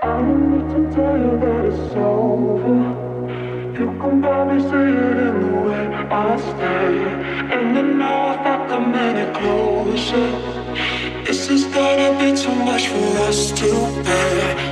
I don't need to tell you that it's over. You can probably see it in the way I stay. And the north that the minute closer, this is gonna be too much for us to bear.